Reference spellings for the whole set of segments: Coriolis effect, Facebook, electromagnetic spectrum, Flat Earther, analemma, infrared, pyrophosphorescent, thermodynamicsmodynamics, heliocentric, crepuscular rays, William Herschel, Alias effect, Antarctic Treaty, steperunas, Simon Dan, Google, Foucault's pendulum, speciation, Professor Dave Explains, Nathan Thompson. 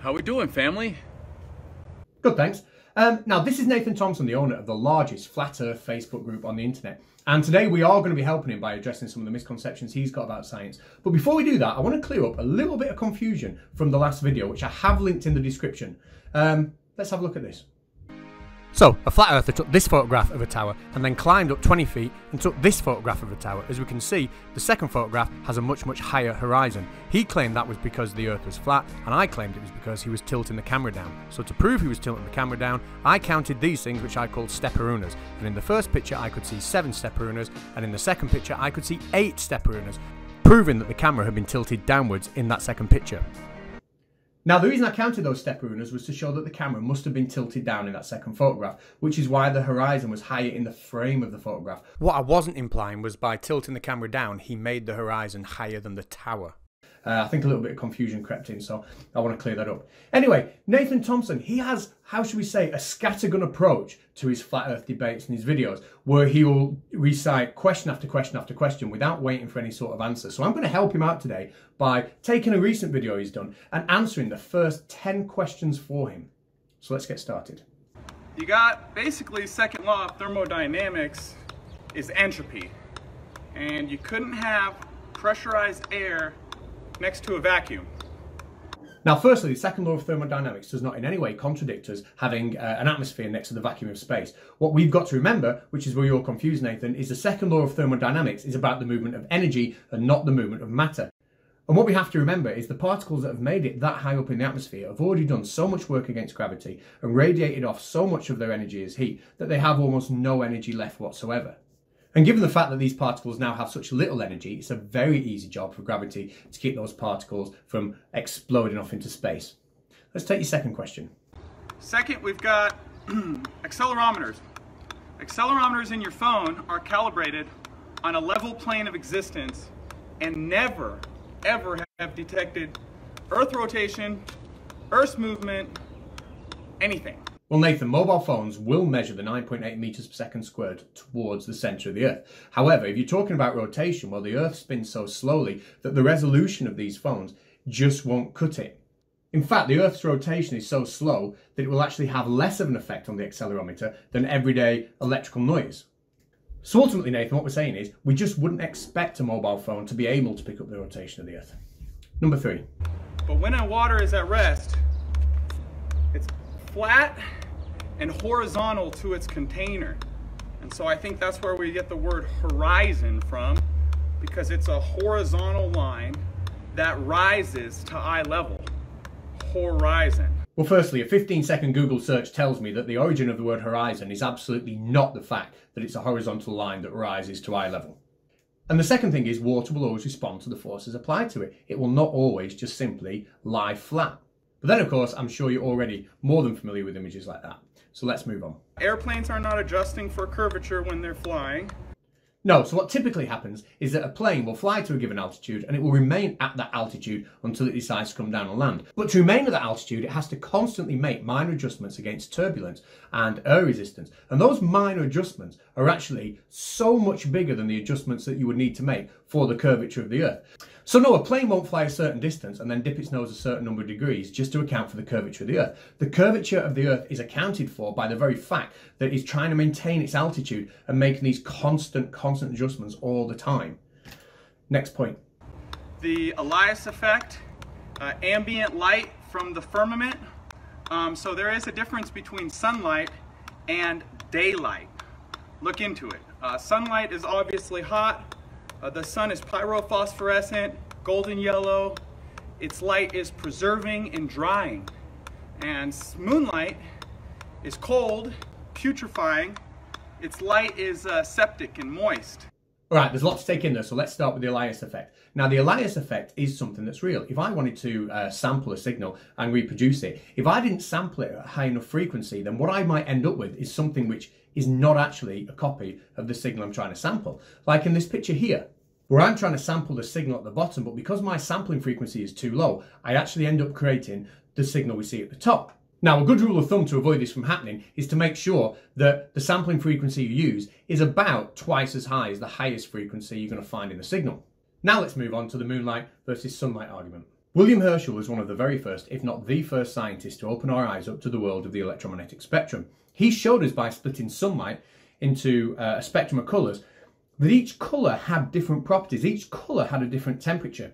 How we doing, family? Good, thanks. Now, this is Nathan Thompson, the owner of the largest Flat Earth Facebook group on the internet. And today we are going to be helping him by addressing some of the misconceptions he's got about science. But before we do that, I want to clear up a little bit of confusion from the last video, which I have linked in the description. Let's have a look at this. So, a flat earther took this photograph of a tower and then climbed up 20 feet and took this photograph of a tower. As we can see, the second photograph has a much, much higher horizon. He claimed that was because the earth was flat, and I claimed it was because he was tilting the camera down. So to prove he was tilting the camera down, I counted these things, which I called steperunas. And in the first picture I could see 7 steperunas, and in the second picture I could see 8 steperunas, proving that the camera had been tilted downwards in that second picture. Now, the reason I counted those steperunas was to show that the camera must have been tilted down in that second photograph, which is why the horizon was higher in the frame of the photograph. What I wasn't implying was by tilting the camera down, he made the horizon higher than the tower. I think a little bit of confusion crept in, so I want to clear that up. Anyway, Nathan Thompson, he has, how should we say, a scattergun approach to his flat earth debates and his videos, where he will recite question after question after question without waiting for any sort of answer. So I'm going to help him out today by taking a recent video he's done and answering the first 10 questions for him. So let's get started. You got basically second law of thermodynamics is entropy, and you couldn't have pressurized air next to a vacuum. Now, firstly, the second law of thermodynamics does not in any way contradict us having an atmosphere next to the vacuum of space. What we've got to remember, which is where you're confused, Nathan, is the second law of thermodynamics is about the movement of energy and not the movement of matter. And what we have to remember is the particles that have made it that high up in the atmosphere have already done so much work against gravity and radiated off so much of their energy as heat that they have almost no energy left whatsoever. And given the fact that these particles now have such little energy, it's a very easy job for gravity to keep those particles from exploding off into space. Let's take your second question. Second, we've got accelerometers. Accelerometers in your phone are calibrated on a level plane of existence and never, ever have detected Earth rotation, Earth's movement, anything. Well, Nathan, mobile phones will measure the 9.8 meters per second squared towards the center of the Earth. However, if you're talking about rotation, well, the Earth spins so slowly that the resolution of these phones just won't cut it. In fact, the Earth's rotation is so slow that it will actually have less of an effect on the accelerometer than everyday electrical noise. So ultimately, Nathan, what we're saying is we just wouldn't expect a mobile phone to be able to pick up the rotation of the Earth. Number 3. But when water is at rest, it's flat and horizontal to its container. And so I think that's where we get the word horizon from, because it's a horizontal line that rises to eye level. Horizon. Well, firstly, a 15-second Google search tells me that the origin of the word horizon is absolutely not the fact that it's a horizontal line that rises to eye level. And the second thing is water will always respond to the forces applied to it. It will not always just simply lie flat. But then, of course, I'm sure you're already more than familiar with images like that. So let's move on. Airplanes are not adjusting for curvature when they're flying. No, so what typically happens is that a plane will fly to a given altitude and it will remain at that altitude until it decides to come down and land. But to remain at that altitude, it has to constantly make minor adjustments against turbulence and air resistance. And those minor adjustments are actually so much bigger than the adjustments that you would need to make for the curvature of the Earth. So no, a plane won't fly a certain distance and then dip its nose a certain number of degrees just to account for the curvature of the Earth. The curvature of the Earth is accounted for by the very fact that it's trying to maintain its altitude and making these constant adjustments all the time. Next point. The Alias effect, ambient light from the firmament. So there is a difference between sunlight and daylight. Look into it. Sunlight is obviously hot. The sun is pyrophosphorescent, golden yellow. Its light is preserving and drying. And moonlight is cold, putrefying. Its light is septic and moist. All right, there's a lot to take in there, so let's start with the Alias effect. Now, the Alias effect is something that's real. If I wanted to sample a signal and reproduce it, if I didn't sample it at a high enough frequency, then what I might end up with is something which is not actually a copy of the signal I'm trying to sample. Like in this picture here, where I'm trying to sample the signal at the bottom, but because my sampling frequency is too low, I actually end up creating the signal we see at the top. Now, a good rule of thumb to avoid this from happening is to make sure that the sampling frequency you use is about twice as high as the highest frequency you're going to find in the signal. Now let's move on to the moonlight versus sunlight argument. William Herschel was one of the very first, if not the first, scientist to open our eyes up to the world of the electromagnetic spectrum. He showed us by splitting sunlight into a spectrum of colours that each colour had different properties, each colour had a different temperature.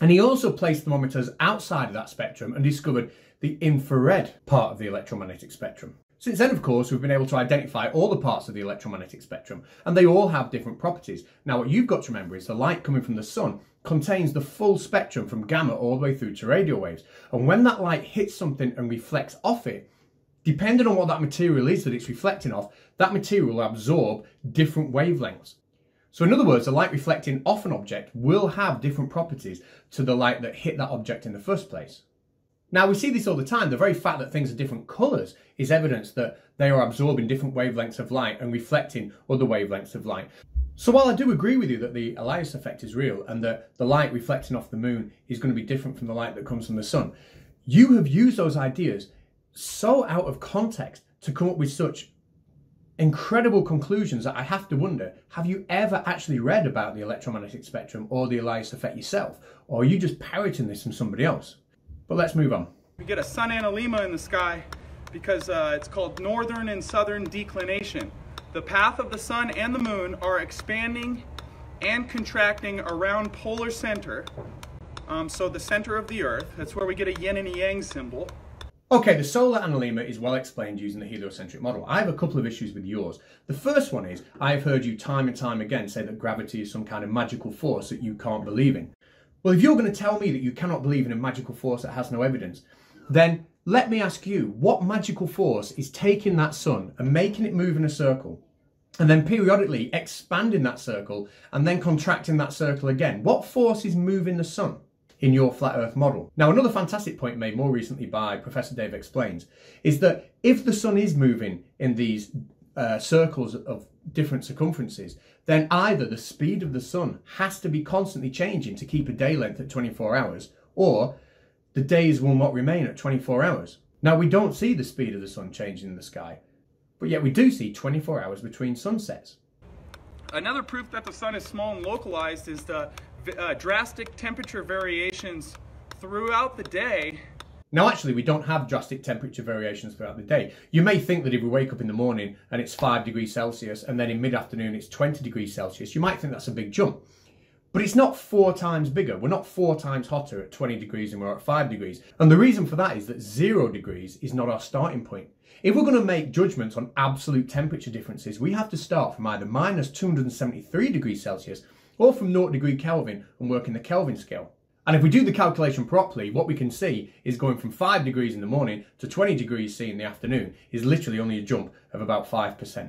And he also placed thermometers outside of that spectrum and discovered the infrared part of the electromagnetic spectrum. Since then, of course, we've been able to identify all the parts of the electromagnetic spectrum, and they all have different properties. Now, what you've got to remember is the light coming from the sun contains the full spectrum from gamma all the way through to radio waves. And when that light hits something and reflects off it, depending on what that material is that it's reflecting off, that material will absorb different wavelengths. So in other words, the light reflecting off an object will have different properties to the light that hit that object in the first place. Now, we see this all the time. The very fact that things are different colours is evidence that they are absorbing different wavelengths of light and reflecting other wavelengths of light. So while I do agree with you that the Alias effect is real and that the light reflecting off the moon is going to be different from the light that comes from the sun, you have used those ideas so out of context to come up with such incredible conclusions that I have to wonder, have you ever actually read about the electromagnetic spectrum or the Alias effect yourself? Or are you just parroting this from somebody else? But let's move on. We get a sun analemma in the sky because it's called northern and southern declination. The path of the sun and the moon are expanding and contracting around polar center. So the center of the earth, that's where we get a yin and a yang symbol. Okay, the solar analemma is well explained using the heliocentric model. I have a couple of issues with yours. The first one is, I've heard you time and time again say that gravity is some kind of magical force that you can't believe in. Well, if you're going to tell me that you cannot believe in a magical force that has no evidence, then let me ask you, what magical force is taking that sun and making it move in a circle and then periodically expanding that circle and then contracting that circle again? What force is moving the sun in your flat earth model? Now, another fantastic point made more recently by Professor Dave Explains is that if the sun is moving in these circles of different circumferences, then either the speed of the sun has to be constantly changing to keep a day length at 24 hours, or the days will not remain at 24 hours. Now, we don't see the speed of the sun changing in the sky, but yet we do see 24 hours between sunsets. Another proof that the sun is small and localized is the drastic temperature variations throughout the day. Now, actually, we don't have drastic temperature variations throughout the day. You may think that if we wake up in the morning and it's 5°C and then in mid-afternoon it's 20°C, you might think that's a big jump. But it's not 4 times bigger. We're not 4 times hotter at 20 degrees than we're at 5 degrees. And the reason for that is that 0 degrees is not our starting point. If we're going to make judgments on absolute temperature differences, we have to start from either -273°C or from 0°K and work in the Kelvin scale. And if we do the calculation properly, what we can see is going from 5 degrees in the morning to 20 degrees C in the afternoon is literally only a jump of about 5%.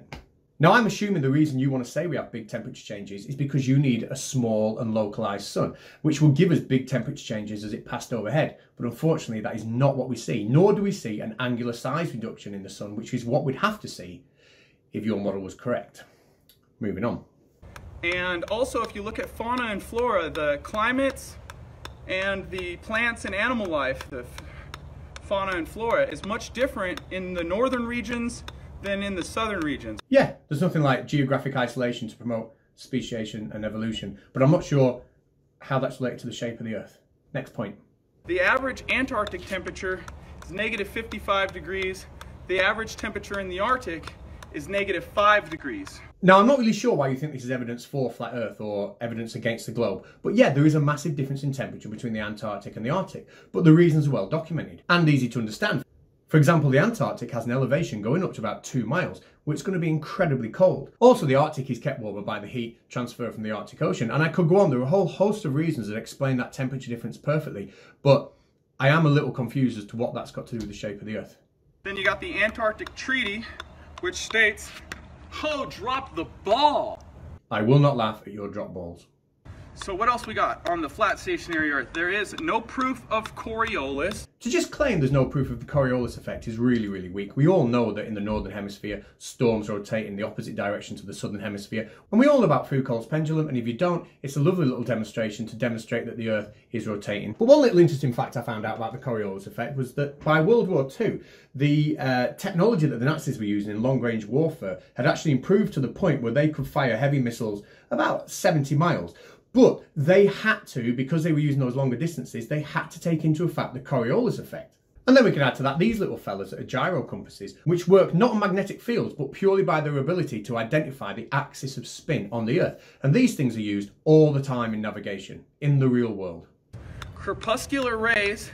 Now, I'm assuming the reason you want to say we have big temperature changes is because you need a small and localized sun, which will give us big temperature changes as it passed overhead. But unfortunately, that is not what we see, nor do we see an angular size reduction in the sun, which is what we'd have to see if your model was correct. Moving on. And also, if you look at fauna and flora, the climates and the plants and animal life, the fauna and flora, is much different in the northern regions than in the southern regions. Yeah, there's nothing like geographic isolation to promote speciation and evolution, but I'm not sure how that's related to the shape of the earth. Next point. The average Antarctic temperature is -55°. The average temperature in the Arctic is -5°. Now, I'm not really sure why you think this is evidence for flat earth or evidence against the globe, but yeah, there is a massive difference in temperature between the Antarctic and the Arctic, but the reasons are well documented and easy to understand. For example, the Antarctic has an elevation going up to about 2 miles, where it's going to be incredibly cold. Also, the Arctic is kept warmer by the heat transfer from the Arctic Ocean, and I could go on. There are a whole host of reasons that explain that temperature difference perfectly, but I am a little confused as to what that's got to do with the shape of the earth. Then you got the Antarctic Treaty, which states, "Oh, drop the ball!" I will not laugh at your drop balls. So what else we got on the flat stationary earth? There is no proof of Coriolis. To just claim there's no proof of the Coriolis effect is really, really weak. We all know that in the northern hemisphere, storms rotate in the opposite direction to the southern hemisphere. And we all know about Foucault's pendulum, and if you don't, it's a lovely little demonstration to demonstrate that the earth is rotating. But one little interesting fact I found out about the Coriolis effect was that by World War II, the technology that the Nazis were using in long-range warfare had actually improved to the point where they could fire heavy missiles about 70 miles. But they had to, because they were using those longer distances, they had to take into account the Coriolis effect. And then we could add to that these little fellas that are gyro compasses, which work not on magnetic fields, but purely by their ability to identify the axis of spin on the Earth. And these things are used all the time in navigation, in the real world. Crepuscular rays,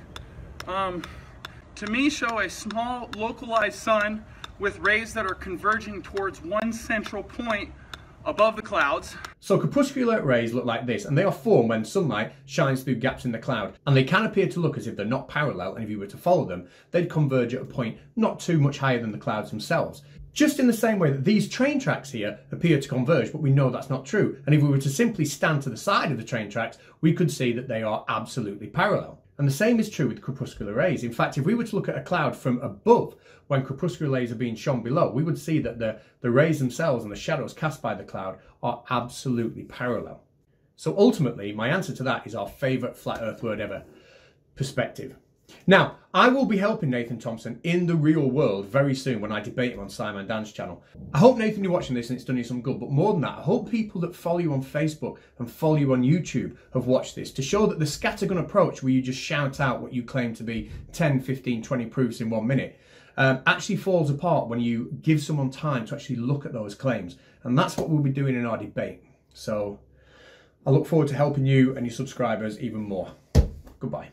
to me, show a small localized sun with rays that are converging towards one central point above the clouds. So crepuscular rays look like this, and they are formed when sunlight shines through gaps in the cloud, and they can appear to look as if they're not parallel, and if you were to follow them, they'd converge at a point not too much higher than the clouds themselves. Just in the same way that these train tracks here appear to converge, but we know that's not true, and if we were to simply stand to the side of the train tracks, we could see that they are absolutely parallel. And the same is true with crepuscular rays. In fact, if we were to look at a cloud from above, when crepuscular rays are being shone below, we would see that the rays themselves and the shadows cast by the cloud are absolutely parallel. So ultimately, my answer to that is our favourite flat earth word ever, perspective. Now, I will be helping Nathan Thompson in the real world very soon when I debate him on Simon Dan's channel. I hope, Nathan, you're watching this and it's done you some good, but more than that, I hope people that follow you on Facebook and follow you on YouTube have watched this to show that the scattergun approach, where you just shout out what you claim to be 10, 15, 20 proofs in 1 minute, actually falls apart when you give someone time to actually look at those claims. And that's what we'll be doing in our debate. So I look forward to helping you and your subscribers even more. Goodbye.